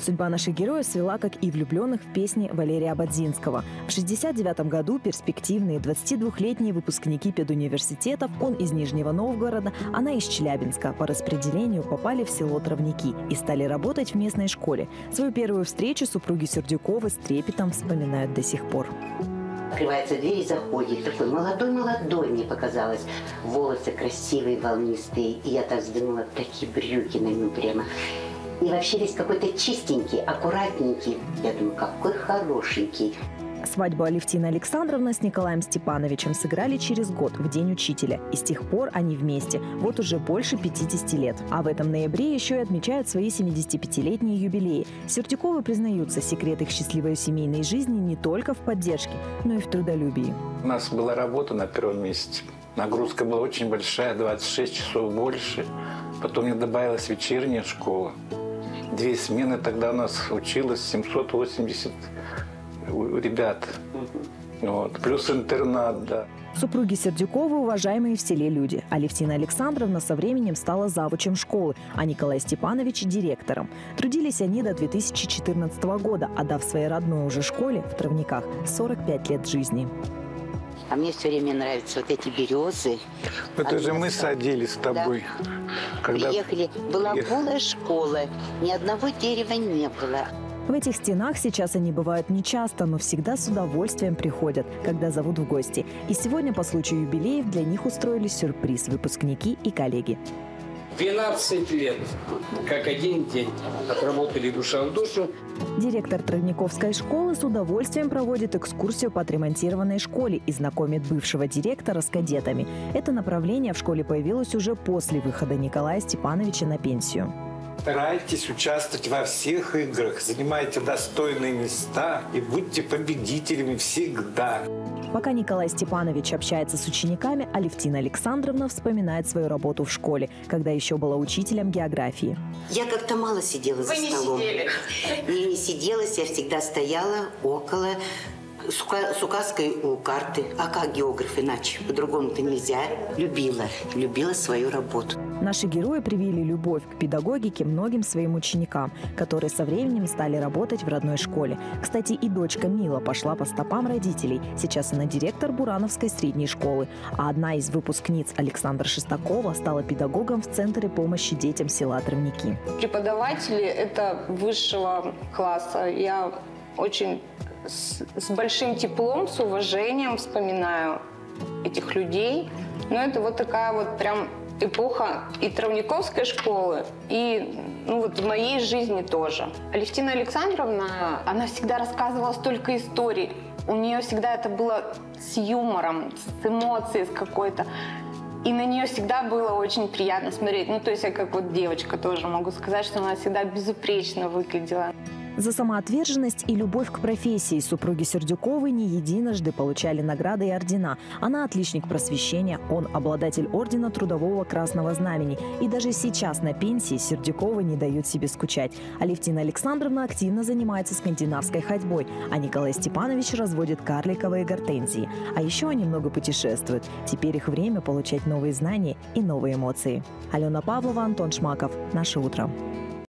Судьба наших героев свела, как и влюбленных, в песни Валерия Бадзинского. В 1969 году перспективные 22-летние выпускники педуниверситетов, он из Нижнего Новгорода, она из Челябинска, по распределению попали в село Травники и стали работать в местной школе. Свою первую встречу супруги Сердюковы с трепетом вспоминают до сих пор. Открывается дверь и заходит. Такой молодой мне показалось. Волосы красивые, волнистые. И я так взглянула, такие брюки на нем прямо. И вообще весь какой-то чистенький, аккуратненький. Я думаю, какой хорошенький. Свадьбу Алевтины Александровны с Николаем Степановичем сыграли через год, в День учителя. И с тех пор они вместе. Вот уже больше 50 лет. А в этом ноябре еще и отмечают свои 75-летние юбилеи. Сердюковы признаются, секрет их счастливой семейной жизни не только в поддержке, но и в трудолюбии. У нас была работа на первом месяце. Нагрузка была очень большая, 26 часов больше. Потом мне добавилась вечерняя школа. Две смены тогда у нас училось 780 ребят. Вот. Плюс интернат, да. Супруги Сердюковы – уважаемые в селе люди. Алевтина Александровна со временем стала завучем школы, а Николай Степанович – директором. Трудились они до 2014 года, отдав своей родной уже школе в Травниках 45 лет жизни. А мне все время нравятся вот эти березы. Это же мы садили с тобой. Да. Когда приехали, была голая школа, ни одного дерева не было. В этих стенах сейчас они бывают нечасто, но всегда с удовольствием приходят, когда зовут в гости. И сегодня по случаю юбилеев для них устроили сюрприз выпускники и коллеги. 12 лет, как один день, отработали душа в душу. Директор Травниковской школы с удовольствием проводит экскурсию по отремонтированной школе и знакомит бывшего директора с кадетами. Это направление в школе появилось уже после выхода Николая Степановича на пенсию. Старайтесь участвовать во всех играх, занимайте достойные места и будьте победителями всегда. Пока Николай Степанович общается с учениками, Алевтина Александровна вспоминает свою работу в школе, когда еще была учителем географии. Я как-то мало сидела за столом. Не сиделась, я всегда стояла около с указкой у карты. А как географ иначе? По-другому-то нельзя. Любила свою работу. Наши герои привили любовь к педагогике многим своим ученикам, которые со временем стали работать в родной школе. Кстати, и дочка Мила пошла по стопам родителей. Сейчас она директор Бурановской средней школы. А одна из выпускниц Александра Шестакова стала педагогом в Центре помощи детям села Травники. Преподаватели – это высшего класса. Я очень с большим теплом, с уважением вспоминаю этих людей. Но это вот такая вот прям эпоха и Травниковской школы, и вот в моей жизни тоже. Алевтина Александровна, она всегда рассказывала столько историй. У нее всегда это было с юмором, с эмоцией с какой-то. И на нее всегда было очень приятно смотреть. Ну, то есть я как вот девочка тоже могу сказать, что она всегда безупречно выглядела. За самоотверженность и любовь к профессии супруги Сердюковы не единожды получали награды и ордена. Она отличник просвещения, он обладатель ордена Трудового Красного Знамени. И даже сейчас на пенсии Сердюковы не дают себе скучать. Алевтина Александровна активно занимается скандинавской ходьбой, а Николай Степанович разводит карликовые гортензии. А еще они много путешествуют. Теперь их время получать новые знания и новые эмоции. Алена Павлова, Антон Шмаков. Наше утро.